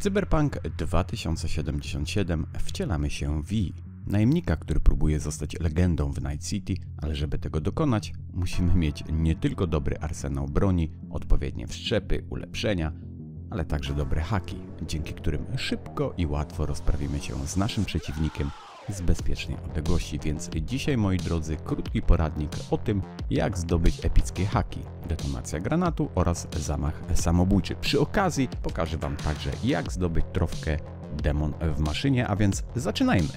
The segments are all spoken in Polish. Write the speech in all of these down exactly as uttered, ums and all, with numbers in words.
Cyberpunk dwa tysiące siedemdziesiąt siedem wcielamy się w najemnika, który próbuje zostać legendą w Night City, ale żeby tego dokonać, musimy mieć nie tylko dobry arsenał broni, odpowiednie wszczepy, ulepszenia, ale także dobre haki, dzięki którym szybko i łatwo rozprawimy się z naszym przeciwnikiem z bezpiecznej odległości, więc dzisiaj, moi drodzy, krótki poradnik o tym, jak zdobyć epickie haki, detonacja granatu oraz zamach samobójczy. Przy okazji pokażę wam także, jak zdobyć trofkę Demon w maszynie, a więc zaczynajmy!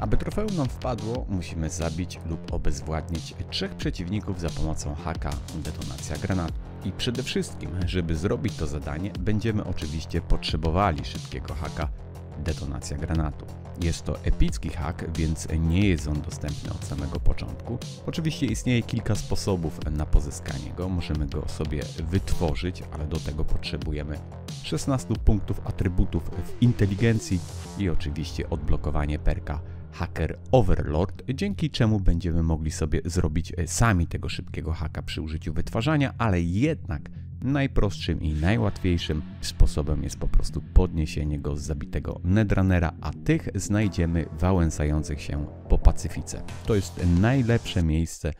Aby trofeum nam wpadło, musimy zabić lub obezwładnić trzech przeciwników za pomocą haka detonacja granatu. I przede wszystkim, żeby zrobić to zadanie, będziemy oczywiście potrzebowali szybkiego haka detonacja granatu. Jest to epicki hak, więc nie jest on dostępny od samego początku. Oczywiście istnieje kilka sposobów na pozyskanie go, możemy go sobie wytworzyć, ale do tego potrzebujemy szesnastu punktów atrybutów w inteligencji i oczywiście odblokowanie perka Hacker Overlord, dzięki czemu będziemy mogli sobie zrobić sami tego szybkiego haka przy użyciu wytwarzania, ale jednak najprostszym i najłatwiejszym sposobem jest po prostu podniesienie go z zabitego Netrunnera, a tych znajdziemy wałęsających się po Pacyfice. To jest najlepsze miejsce,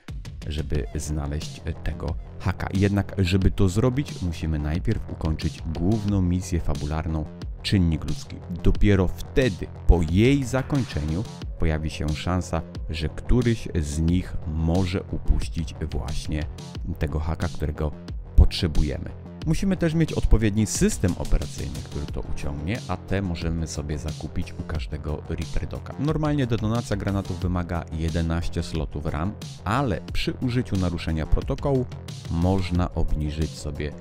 żeby znaleźć tego haka. Jednak żeby to zrobić, musimy najpierw ukończyć główną misję fabularną Czynnik Ludzki. Dopiero wtedy, po jej zakończeniu, pojawi się szansa, że któryś z nich może upuścić właśnie tego haka, którego potrzebujemy. Musimy też mieć odpowiedni system operacyjny, który to uciągnie, a te możemy sobie zakupić u każdego Ripperdoka. Normalnie detonacja granatów wymaga jedenastu slotów RAM, ale przy użyciu naruszenia protokołu można obniżyć sobie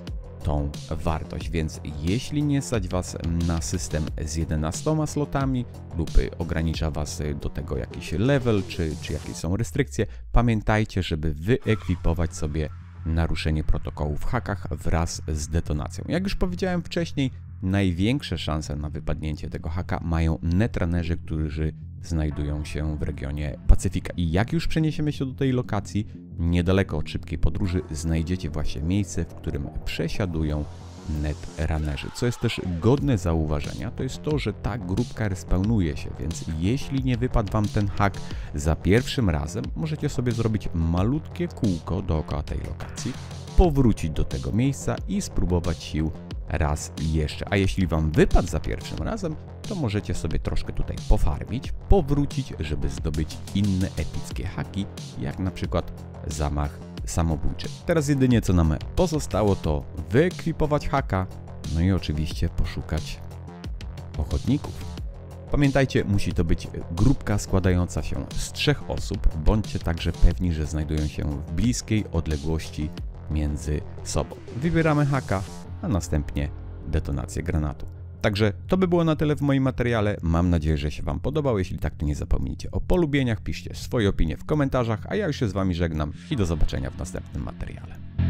tą wartość, więc jeśli nie stać was na system z jedenastoma slotami lub ogranicza was do tego jakiś level czy, czy jakieś są restrykcje, pamiętajcie, żeby wyekwipować sobie naruszenie protokołu w hakach wraz z detonacją. Jak już powiedziałem wcześniej, największe szanse na wypadnięcie tego haka mają Netrunnerzy, którzy znajdują się w regionie Pacyfika. I jak już przeniesiemy się do tej lokacji, niedaleko od szybkiej podróży znajdziecie właśnie miejsce, w którym przesiadują Netrunnerzy. Co jest też godne zauważenia, to jest to, że ta grupka respawnuje się, więc jeśli nie wypadł wam ten hak za pierwszym razem, możecie sobie zrobić malutkie kółko dookoła tej lokacji, powrócić do tego miejsca i spróbować sił raz jeszcze. A jeśli wam wypadł za pierwszym razem, to możecie sobie troszkę tutaj pofarmić, powrócić, żeby zdobyć inne epickie haki, jak na przykład zamach samobójczy. Teraz jedynie co nam pozostało, to wyekwipować haka, no i oczywiście poszukać ochotników. Pamiętajcie, musi to być grupka składająca się z trzech osób, bądźcie także pewni, że znajdują się w bliskiej odległości między sobą. Wybieramy haka, a następnie detonację granatu. Także to by było na tyle w moim materiale. Mam nadzieję, że się wam podobał. Jeśli tak, to nie zapomnijcie o polubieniach, piszcie swoje opinie w komentarzach, a ja już się z wami żegnam i do zobaczenia w następnym materiale.